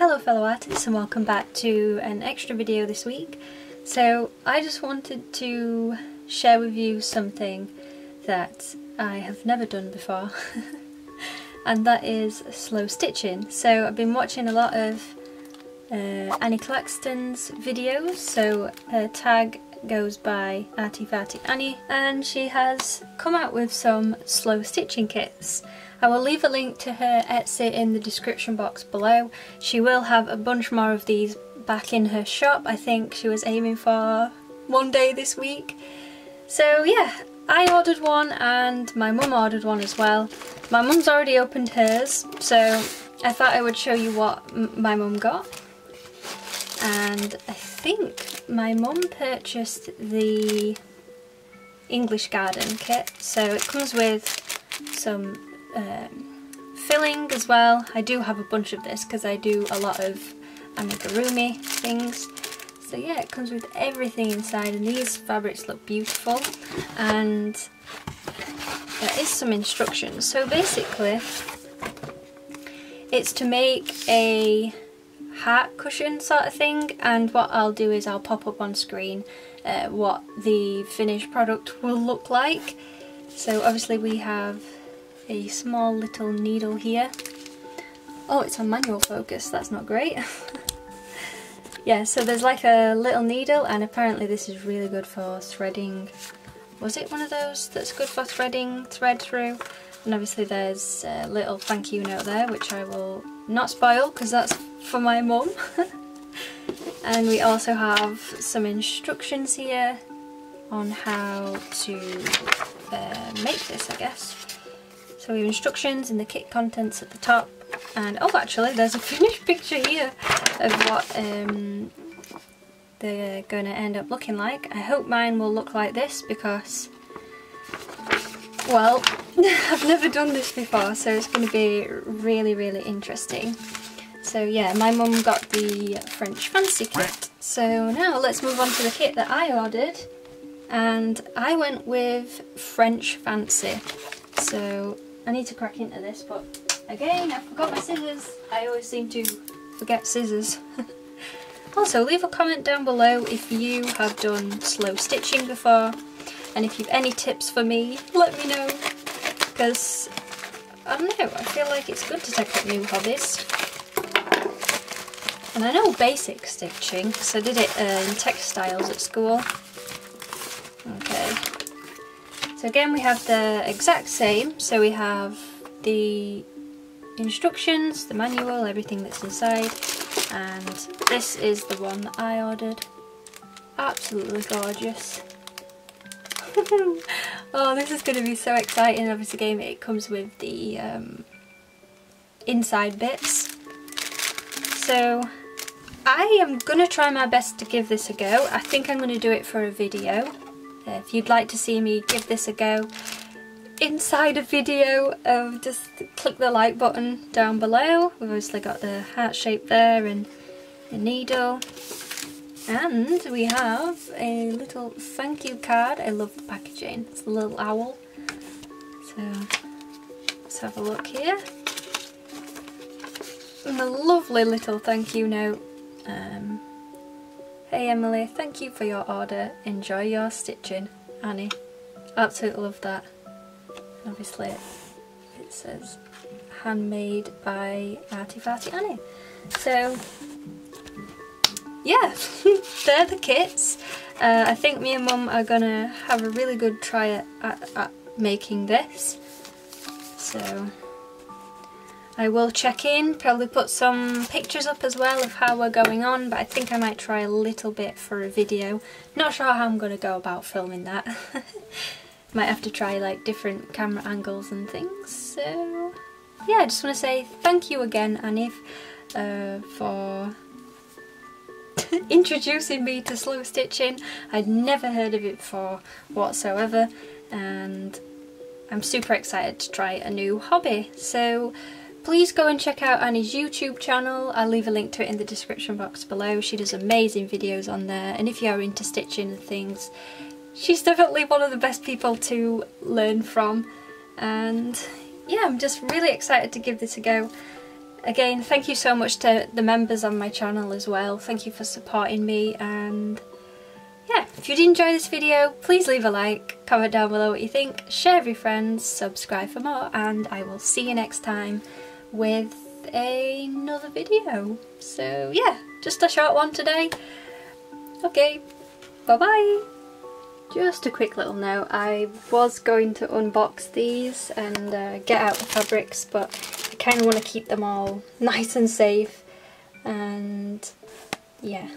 Hello fellow artists and welcome back to an extra video this week. So I just wanted to share with you something that I have never done before and that is slow stitching. So I've been watching a lot of Annie Claxton's videos, so her tag goes by Arty Farty Annie, and she has come out with some slow stitching kits. I will leave a link to her Etsy in the description box below. She will have a bunch more of these back in her shop. I think she was aiming for one day this week. So yeah, I ordered one and my mum ordered one as well. My mum's already opened hers, so I thought I would show you what my mum got. And I think my mum purchased the English garden kit, so it comes with some filling as well. I do have a bunch of this because I do a lot of amigurumi things. So yeah, it comes with everything inside, and these fabrics look beautiful, and there is some instructions. So basically it's to make a heart cushion sort of thing, and what I'll do is I'll pop up on screen what the finished product will look like. So obviously we have a small little needle here. Oh, it's on manual focus, that's not great. Yeah, so there's like a little needle, and apparently this is really good for threading. Was it one of those that's good for threading thread through? And obviously there's a little thank you note there, which I will not spoil because that's for my mum. And we also have some instructions here on how to make this, I guess. So we have instructions in the kit contents at the top, and oh, actually there's a finished picture here of what they're going to end up looking like. I hope mine will look like this because, well, I've never done this before, so it's going to be really, really interesting. So yeah, my mum got the French fancy kit. So now let's move on to the kit that I ordered, and I went with French fancy. So I need to crack into this, but again, I forgot my scissors. I always seem to forget scissors. Also, leave a comment down below if you have done slow stitching before, and if you've any tips for me, let me know, because I don't know, I feel like it's good to take up new hobbies. And I know basic stitching because I did it in textiles at school. Okay. So again, we have the exact same, so we have the instructions, the manual, everything that's inside, and this is the one that I ordered. Absolutely gorgeous. Oh, this is going to be so exciting. Obviously again, it comes with the inside bits. So I am going to try my best to give this a go. I think I'm going to do it for a video. If you'd like to see me give this a go inside a video, just click the like button down below. We've obviously got the heart shape there and the needle, and we have a little thank you card. I love the packaging, it's a little owl. So let's have a look here, and a lovely little thank you note. Hey Emily, thank you for your order. Enjoy your stitching, Annie. Absolutely love that. And obviously it says handmade by Arty Farty Annie. So yeah, they're the kits. I think me and Mum are gonna have a really good try at making this. So I will check in, probably put some pictures up as well of how we're going on, but I think I might try a little bit for a video. Not sure how I'm going to go about filming that. Might have to try like different camera angles and things. So yeah, I just want to say thank you again, Annie, for introducing me to slow stitching. I'd never heard of it before whatsoever, and I'm super excited to try a new hobby. So please go and check out Annie's YouTube channel. I'll leave a link to it in the description box below. She does amazing videos on there, and if you are into stitching and things, she's definitely one of the best people to learn from. And yeah, I'm just really excited to give this a go. Again, thank you so much to the members on my channel as well. Thank you for supporting me, and yeah, if you did enjoy this video, please leave a like, comment down below what you think, share with your friends, subscribe for more, and I will see you next time with another video. So yeah, just a short one today. Okay, bye bye. Just a quick little note, I was going to unbox these and get out the fabrics, but I kind of want to keep them all nice and safe, and yeah.